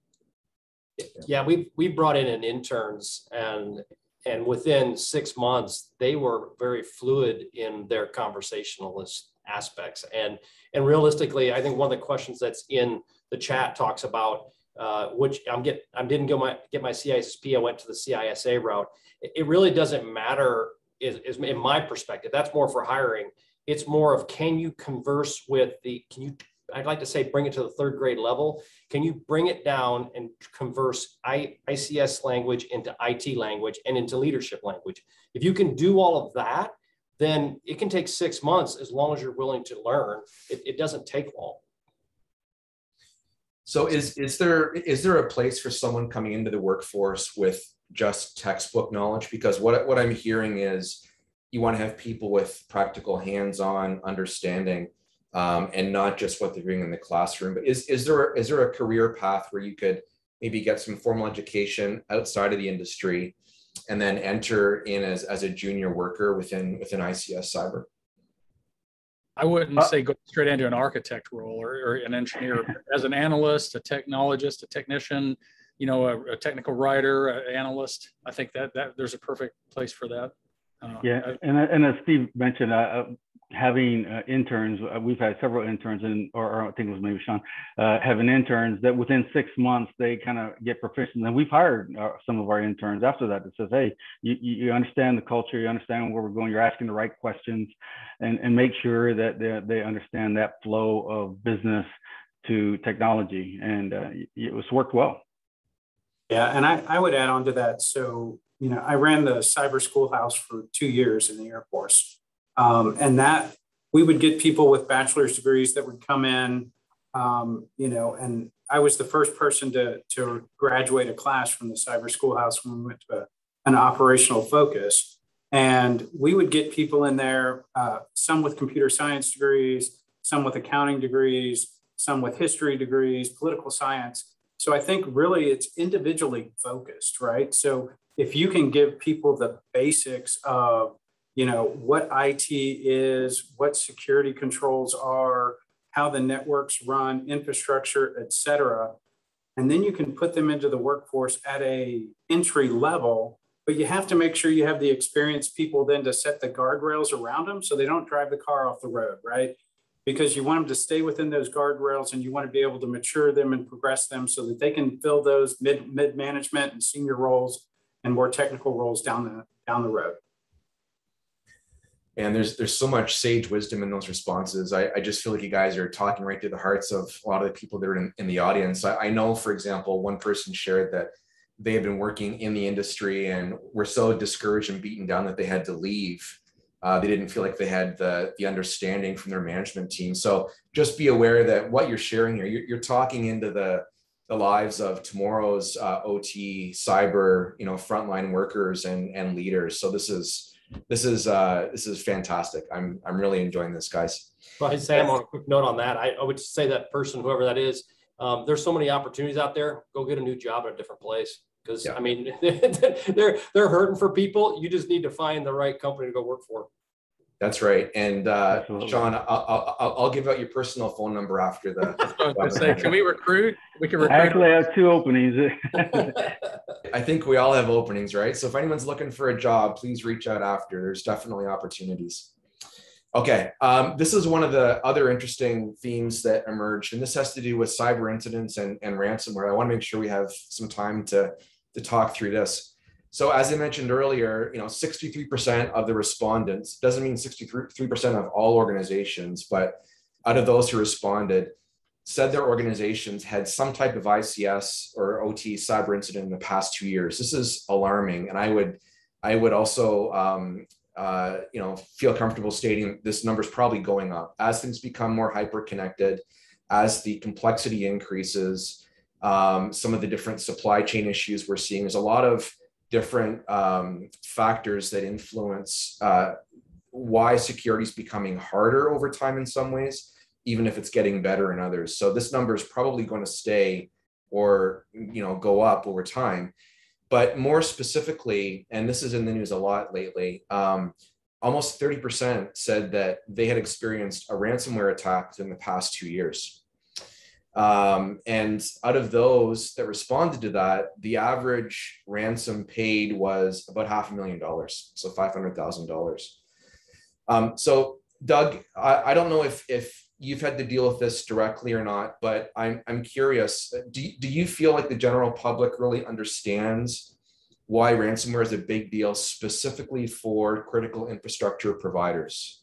Yeah, we brought in an interns, and within 6 months, they were very fluid in their conversationalist aspects. And realistically, I think one of the questions that's in the chat talks about which I didn't get my CISSP, I went to the CISA route. It really doesn't matter, is in my perspective. That's more for hiring. It's more of, I'd like to say, bring it to the third grade level. Can you bring it down and converse ICS language into IT language and into leadership language? If you can do all of that, then it can take 6 months as long as you're willing to learn. It doesn't take long. So is there a place for someone coming into the workforce with just textbook knowledge? Because what I'm hearing is you want to have people with practical hands-on understanding, and not just what they're doing in the classroom. But is there a career path where you could maybe get some formal education outside of the industry and then enter in as a junior worker within ICS cyber? I wouldn't say go straight into an architect role or an engineer. As an analyst, a technologist, a technician, you know, a technical writer, an analyst, I think that there's a perfect place for that. And as Steve mentioned, having interns, we've had several interns, or I think it was maybe Shon, having interns that within 6 months, they kind of get proficient. And we've hired some of our interns after that that says, hey, you understand the culture, you understand where we're going, you're asking the right questions, and make sure that they understand that flow of business to technology. And it's worked well. Yeah, and I would add on to that. So, you know, I ran the cyber schoolhouse for 2 years in the Air Force. And that we would get people with bachelor's degrees that would come in, you know, and I was the first person to graduate a class from the cyber schoolhouse when we went to an operational focus. And we would get people in there, some with computer science degrees, some with accounting degrees, some with history degrees, political science. So I think really it's individually focused, right? So if you can give people the basics of, you know, what IT is, what security controls are, how the networks run, infrastructure, et cetera. And then you can put them into the workforce at a entry level, but you have to make sure you have the experienced people then to set the guardrails around them so they don't drive the car off the road, right? Because you want them to stay within those guardrails and you want to be able to mature them and progress them so that they can fill those mid-management and senior roles and more technical roles down the road. And there's so much sage wisdom in those responses. I just feel like you guys are talking right to the hearts of a lot of the people that are in the audience. I know, for example, one person shared that they have been working in the industry and were so discouraged and beaten down that they had to leave. They didn't feel like they had the understanding from their management team. So just be aware that what you're sharing here, you're talking into the lives of tomorrow's OT, cyber, you know, frontline workers and leaders. So this is fantastic. I'm really enjoying this, guys. Well, Sam, on a quick note on that, I would say that person, whoever that is, There's so many opportunities out there. Go get a new job at a different place. Because yeah. I mean, they're hurting for people. You just need to find the right company to go work for. That's right. And Shon, I'll give out your personal phone number after the. I was going to say, can we recruit? We can recruit. I actually have two openings. I think we all have openings, right? So if anyone's looking for a job, please reach out after. There's definitely opportunities. Okay, this is one of the other interesting themes that emerged, and this has to do with cyber incidents and ransomware. I want to make sure we have some time to talk through this. So as I mentioned earlier, you know, 63% of the respondents, doesn't mean 63% of all organizations, but out of those who responded, said their organizations had some type of ICS or OT cyber incident in the past 2 years. This is alarming, and I would also you know, feel comfortable stating this number is probably going up as things become more hyper-connected, as the complexity increases. Some of the different supply chain issues we're seeing. There's a lot of different factors that influence why security is becoming harder over time in some ways, even if it's getting better in others. So this number is probably going to stay or, you know, go up over time. But more specifically, and this is in the news a lot lately, almost 30% said that they had experienced a ransomware attack in the past 2 years. And out of those that responded to that, the average ransom paid was about $500,000, so $500,000. So Doug, I don't know if you've had to deal with this directly or not, but I'm curious, do you feel like the general public really understands why ransomware is a big deal specifically for critical infrastructure providers?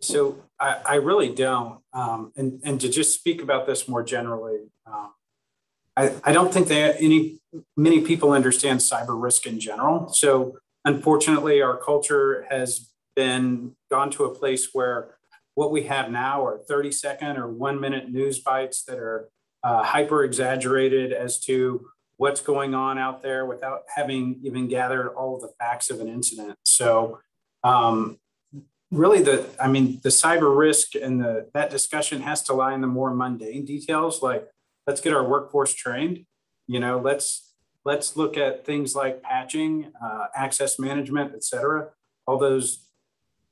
So I really don't. And to just speak about this more generally, I don't think that many people understand cyber risk in general. So unfortunately, our culture has gone to a place where what we have now are 30-second or 1-minute news bites that are hyper exaggerated as to what's going on out there without having even gathered all of the facts of an incident. So really the cyber risk and that discussion has to lie in the more mundane details. Like, let's get our workforce trained, you know, let's look at things like patching, access management, et cetera, all those,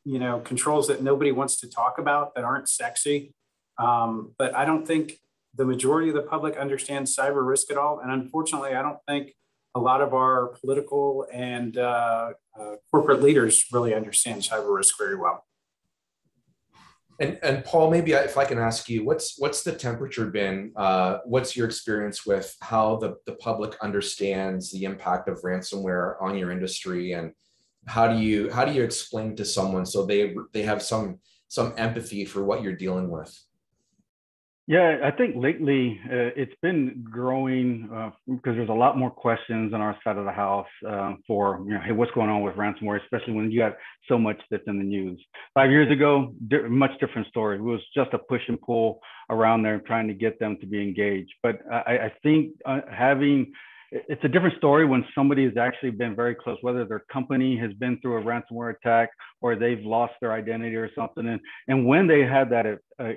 you know, controls that nobody wants to talk about that aren't sexy. But I don't think the majority of the public understands cyber risk at all. And unfortunately, I don't think a lot of our political and corporate leaders really understand cyber risk very well. And Paul, maybe if I can ask you, what's the temperature been? What's your experience with how the public understands the impact of ransomware on your industry, and how do you explain to someone so they have some empathy for what you're dealing with? Yeah, I think lately it's been growing because there's a lot more questions on our side of the house for, you know, hey, what's going on with ransomware, especially when you have so much that's in the news. 5 years ago, much different story. It was just a push and pull around there trying to get them to be engaged. But I think it's a different story when somebody has actually been very close, whether their company has been through a ransomware attack or they've lost their identity or something. And when they had that,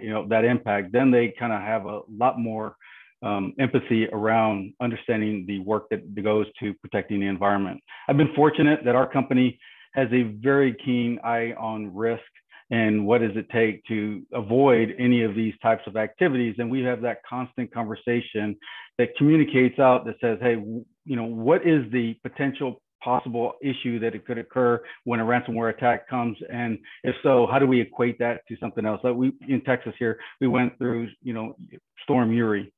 you know, that impact, then they kind of have a lot more empathy around understanding the work that goes to protecting the environment. I've been fortunate that our company has a very keen eye on risk and what does it take to avoid any of these types of activities. And we have that constant conversation that communicates out that says, hey, you know, what is the potential possible issue that it could occur when a ransomware attack comes? And if so, how do we equate that to something else? Like in Texas here, we went through, you know, Storm Uri.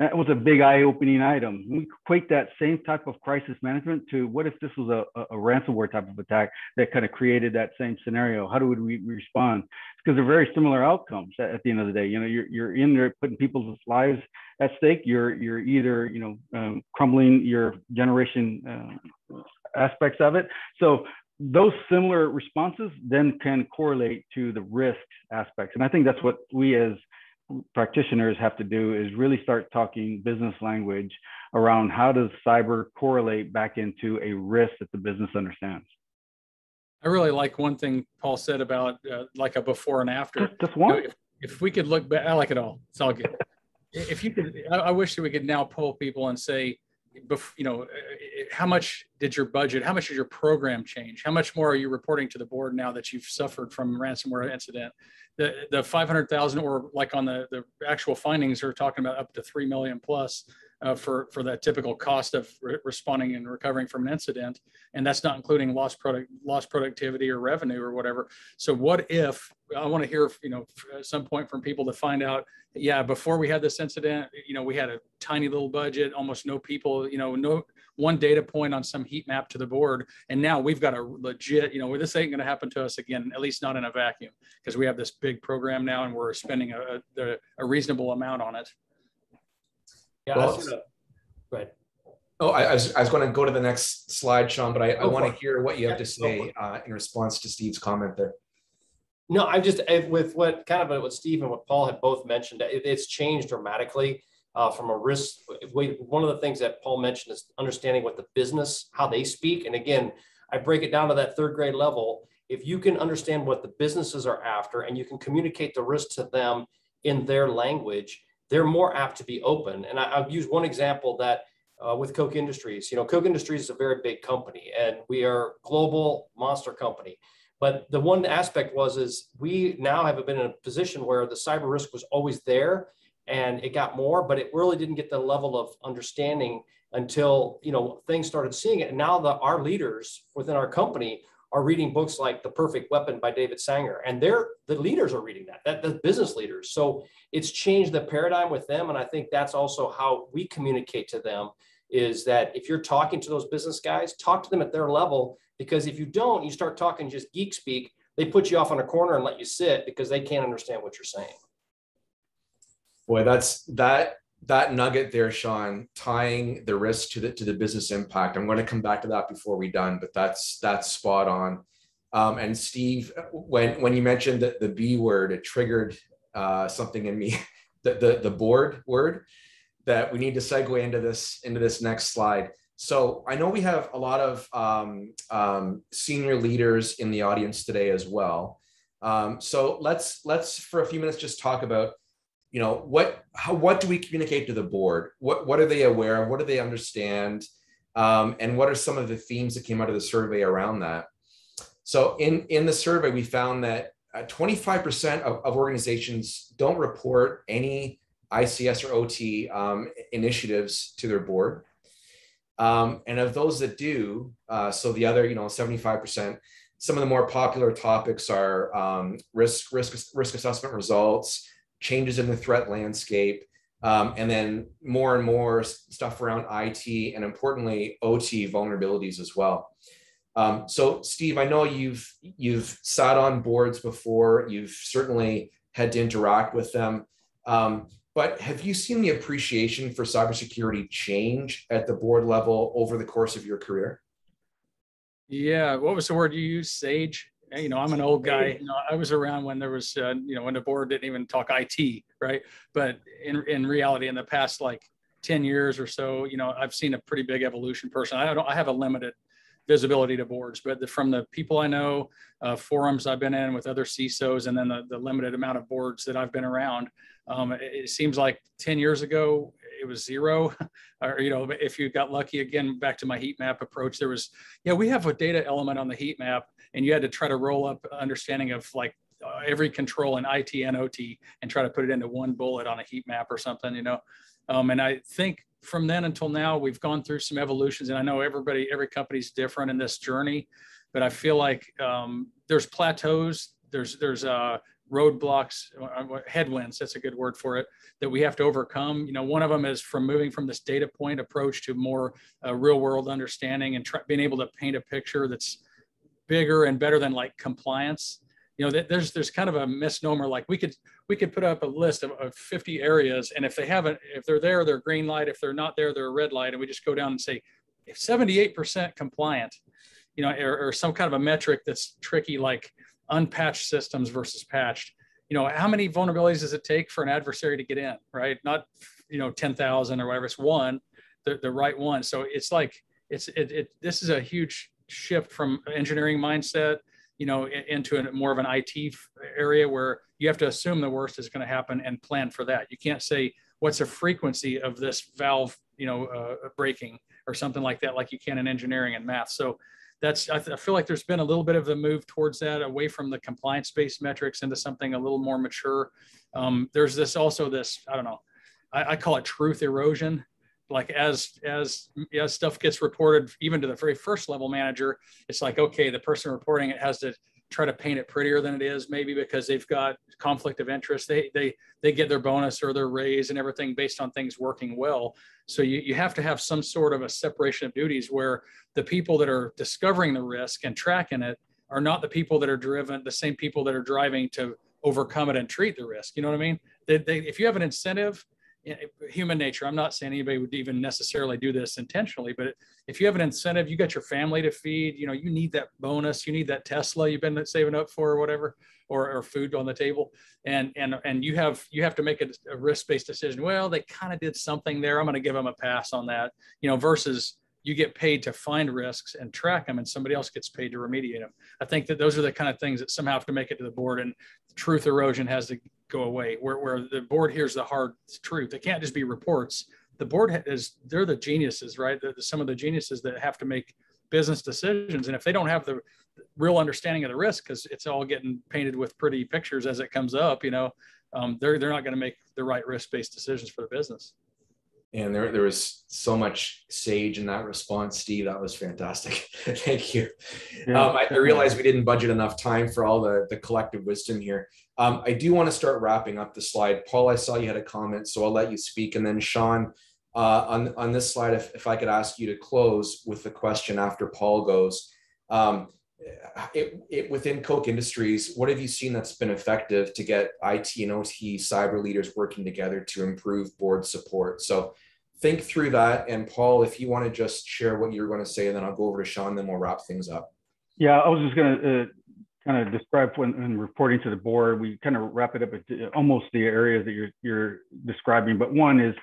That was a big eye-opening item. We equate that same type of crisis management to what if this was a ransomware type of attack that kind of created that same scenario? How do we respond? Because they're very similar outcomes at the end of the day. You know, you're in there putting people's lives at stake. You're either, you know, crumbling your generation aspects of it. So those similar responses then can correlate to the risk aspects. And I think that's what we as practitioners have to do, is really start talking business language around how does cyber correlate back into a risk that the business understands. I really like one thing Paul said about like a before and after. Just one. If we could look back, I like it all. It's all good. if you could, I wish that we could now poll people and say, you know, how much did your budget, how much did your program change? How much more are you reporting to the board now that you've suffered from ransomware incident? The 500,000, or like on the actual findings, are talking about up to 3 million plus for that typical cost of responding and recovering from an incident. And that's not including lost productivity or revenue or whatever. So what if, I want to hear, you know, at some point from people to find out, yeah, before we had this incident, you know, we had a tiny little budget, almost no people, you know, no one data point on some heat map to the board. And now we've got a legit, you know, this ain't going to happen to us again, at least not in a vacuum, because we have this big program now and we're spending a reasonable amount on it. Yeah, well, go ahead. Oh, I was going to go to the next slide, Shon, but I want to hear what you have to say in response to Steve's comment there. No, I'm just with what kind of what Steve and what Paul had both mentioned. It's changed dramatically from a risk. One of the things that Paul mentioned is understanding what the business, how they speak. And again, I break it down to that third grade level. If you can understand what the businesses are after and you can communicate the risk to them in their language, they're more apt to be open. And I've used one example that with Koch Industries. You know, Koch Industries is a very big company, and we are a global monster company. But the one aspect is we now have been in a position where the cyber risk was always there, and it got more, but it really didn't get the level of understanding until, you know, things started seeing it. And now our leaders within our company are reading books like The Perfect Weapon by David Sanger, and the leaders are reading that, the business leaders. So it's changed the paradigm with them, and I think that's also how we communicate to them, is that if you're talking to those business guys, talk to them at their level, because if you don't, you start talking just geek speak, they put you off on a corner and let you sit because they can't understand what you're saying. Boy, that nugget there, Shon, tying the risk to the business impact. I'm going to come back to that before we're done, but that's spot on. And Steve, when you mentioned the B word, it triggered something in me, the board word, that we need to segue into this next slide. So I know we have a lot of senior leaders in the audience today as well. So let's for a few minutes just talk about, you know, what do we communicate to the board? What are they aware of? What do they understand? And what are some of the themes that came out of the survey around that? So in the survey, we found that 25% of organizations don't report any ICS or OT initiatives to their board. And of those that do, so the other, you know, 75%, some of the more popular topics are risk assessment results, changes in the threat landscape, and then more and more stuff around IT and, importantly, OT vulnerabilities as well. So Steve, I know you've sat on boards before, you've certainly had to interact with them. But have you seen the appreciation for cybersecurity change at the board level over the course of your career? Yeah, what was the word you used? Sage? You know, I'm an old guy. You know, I was around when there was, you know, when the board didn't even talk IT, right? But in reality, in the past like 10 years or so, you know, I've seen a pretty big evolution personally. I have a limited visibility to boards, but from the people I know, forums I've been in with other CISOs, and then the limited amount of boards that I've been around, it seems like 10 years ago, it was zero. Or, you know, if you got lucky, again, back to my heat map approach, there was, yeah, we have a data element on the heat map, and you had to try to roll up understanding of like every control in IT and OT and try to put it into one bullet on a heat map or something, you know? And I think from then until now, we've gone through some evolutions, and I know every company's different in this journey, but I feel like there's plateaus, there's roadblocks, headwinds, that's a good word for it, that we have to overcome. You know, one of them is from moving from this data point approach to more real world understanding and being able to paint a picture that's bigger and better than like compliance. You know, there's kind of a misnomer, like we could put up a list of 50 areas, and if they're there, they're green light, if they're not there, they're red light, and we just go down and say, if 78% compliant, you know, or some kind of a metric that's tricky, like unpatched systems versus patched. You know, how many vulnerabilities does it take for an adversary to get in, right? Not, you know, 10,000 or whatever, it's one, the right one. So it's like, this is a huge shift from engineering mindset, you know, into more of an IT area where you have to assume the worst is going to happen and plan for that. You can't say, what's the frequency of this valve, you know, breaking or something like that, like you can in engineering and math. So that's, I feel like there's been a little bit of a move towards that, away from the compliance-based metrics into something a little more mature. There's this also this, I don't know, I call it truth erosion. Like as stuff gets reported, even to the very first level manager, it's like, okay, the person reporting it has to try to paint it prettier than it is, maybe because they've got conflict of interest. They get their bonus or their raise and everything based on things working well. So you have to have some sort of a separation of duties where the people that are discovering the risk and tracking it are not the people that are driven, the same people that are driving to overcome it and treat the risk. You know what I mean? If you have an incentive, human nature, I'm not saying anybody would even necessarily do this intentionally, but if you have an incentive, you got your family to feed, you know, you need that bonus, you need that Tesla you've been saving up for or whatever, or food on the table. And you have to make a risk-based decision. Well, they kind of did something there, I'm going to give them a pass on that, you know, versus you get paid to find risks and track them and somebody else gets paid to remediate them. I think that those are the kind of things that somehow have to make it to the board, and truth erosion has to go away, where the board hears the hard truth. It can't just be reports. The board they're the geniuses, right? Some of the geniuses that have to make business decisions. And if they don't have the real understanding of the risk, because it's all getting painted with pretty pictures as it comes up, you know, they're not going to make the right risk-based decisions for the business. And there was so much sage in that response, Steve. That was fantastic. Thank you. Yeah. I realized we didn't budget enough time for all the collective wisdom here. I do want to start wrapping up the slide. Paul, I saw you had a comment, so I'll let you speak. And then Shon, on this slide, if I could ask you to close with the question after Paul goes. Within Koch Industries, what have you seen that's been effective to get IT and OT cyber leaders working together to improve board support? So think through that. And Paul, if you want to just share what you're going to say, and then I'll go over to Shon, then we'll wrap things up. Yeah, I was just going to kind of describe when reporting to the board, we kind of wrap it up at almost the areas that you're describing. But one is,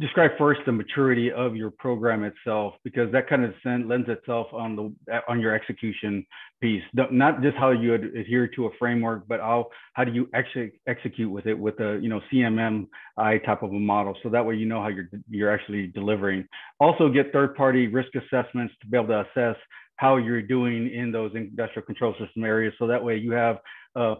describe first the maturity of your program itself, because that kind of lends itself on your execution piece, not just how you adhere to a framework, but how do you actually execute with it, with a, you know, CMMI type of a model. So that way, you know how you're actually delivering. Also get third-party risk assessments to be able to assess how you're doing in those industrial control system areas. So that way you have a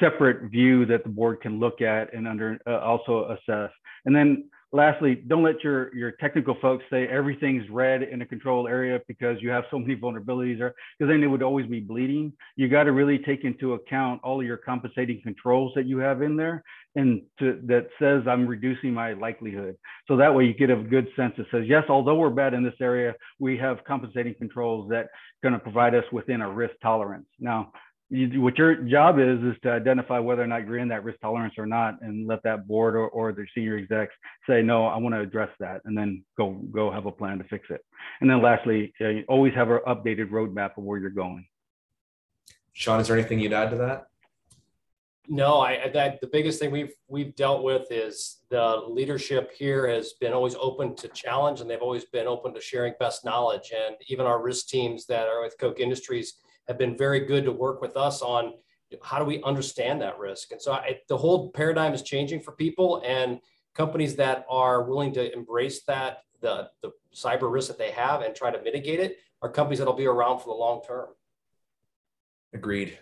separate view that the board can look at and also assess. And then lastly, don't let your technical folks say everything's red in a control area because you have so many vulnerabilities, or because then it would always be bleeding. You got to really take into account all of your compensating controls that you have in there, and that says I'm reducing my likelihood. So that way you get a good sense that says, yes, although we're bad in this area, we have compensating controls that going to provide us within a risk tolerance. Now, what your job is to identify whether or not you're in that risk tolerance or not, and let that board or their senior execs say, no, I want to address that, and then go have a plan to fix it. And then lastly, you always have an updated roadmap of where you're going. Shon, is there anything you'd add to that? No, that the biggest thing we've dealt with is the leadership here has been always open to challenge, and they've always been open to sharing best knowledge. And even our risk teams that are with Koch Industries have been very good to work with us on how do we understand that risk. And so the whole paradigm is changing for people, and companies that are willing to embrace that, the cyber risk that they have and try to mitigate it, are companies that'll be around for the long term. Agreed.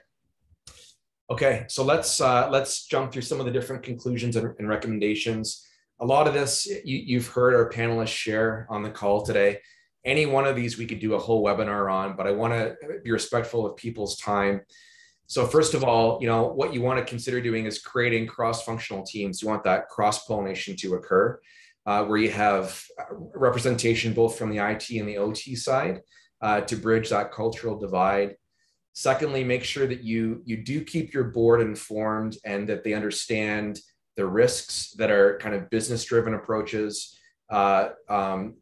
Okay, so let's jump through some of the different conclusions and recommendations. A lot of this you've heard our panelists share on the call today. Any one of these we could do a whole webinar on, but I want to be respectful of people's time. So first of all, you know, what you want to consider doing is creating cross-functional teams. You want that cross-pollination to occur, where you have representation both from the IT and the OT side to bridge that cultural divide. Secondly, make sure that you do keep your board informed and that they understand the risks that are kind of business-driven approaches, the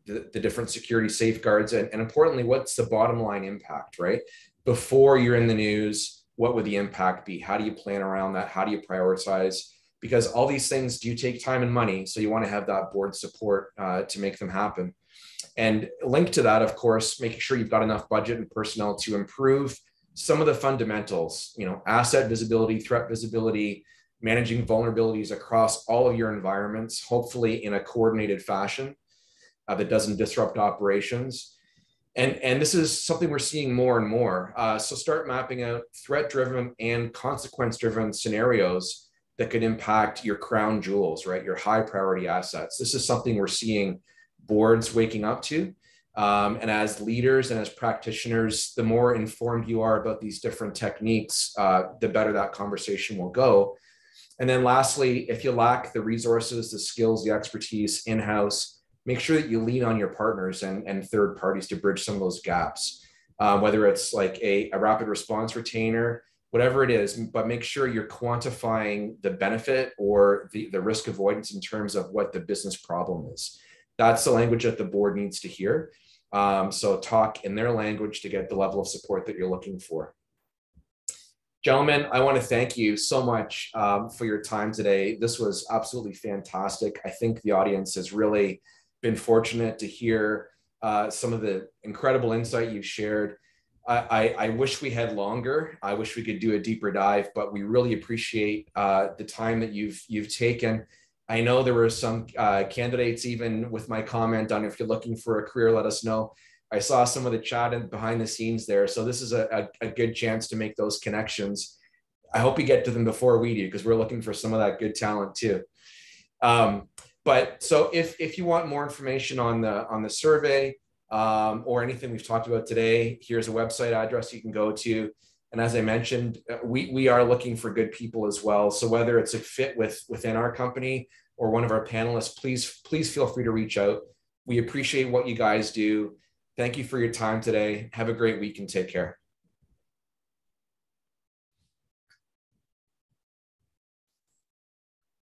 different security safeguards, and importantly, what's the bottom line impact, right? Before you're in the news, what would the impact be? How do you plan around that? How do you prioritize? Because all these things do take time and money, so you want to have that board support to make them happen. And linked to that, of course, making sure you've got enough budget and personnel to improve some of the fundamentals, you know, asset visibility, threat visibility, managing vulnerabilities across all of your environments, hopefully in a coordinated fashion that doesn't disrupt operations. And this is something we're seeing more and more. So start mapping out threat-driven and consequence-driven scenarios that could impact your crown jewels, right? Your high priority assets. This is something we're seeing boards waking up to. And as leaders and as practitioners, the more informed you are about these different techniques, the better that conversation will go. And then lastly, if you lack the resources, the skills, the expertise in-house, make sure that you lean on your partners and third parties to bridge some of those gaps, whether it's like a rapid response retainer, whatever it is, but make sure you're quantifying the benefit or the risk avoidance in terms of what the business problem is. That's the language that the board needs to hear. So talk in their language to get the level of support that you're looking for. Gentlemen, I want to thank you so much for your time today. This was absolutely fantastic. I think the audience has really been fortunate to hear some of the incredible insight you've shared. I wish we had longer. I wish we could do a deeper dive, but we really appreciate the time that you've taken. I know there were some candidates, even with my comment on if you're looking for a career, let us know. I saw some of the chat and behind the scenes there. So this is a good chance to make those connections. I hope you get to them before we do, because we're looking for some of that good talent too. But so if you want more information on the survey or anything we've talked about today, here's a website address you can go to. And as I mentioned, we are looking for good people as well. So whether it's a fit within our company or one of our panelists, please feel free to reach out. We appreciate what you guys do. Thank you for your time today. Have a great week and take care.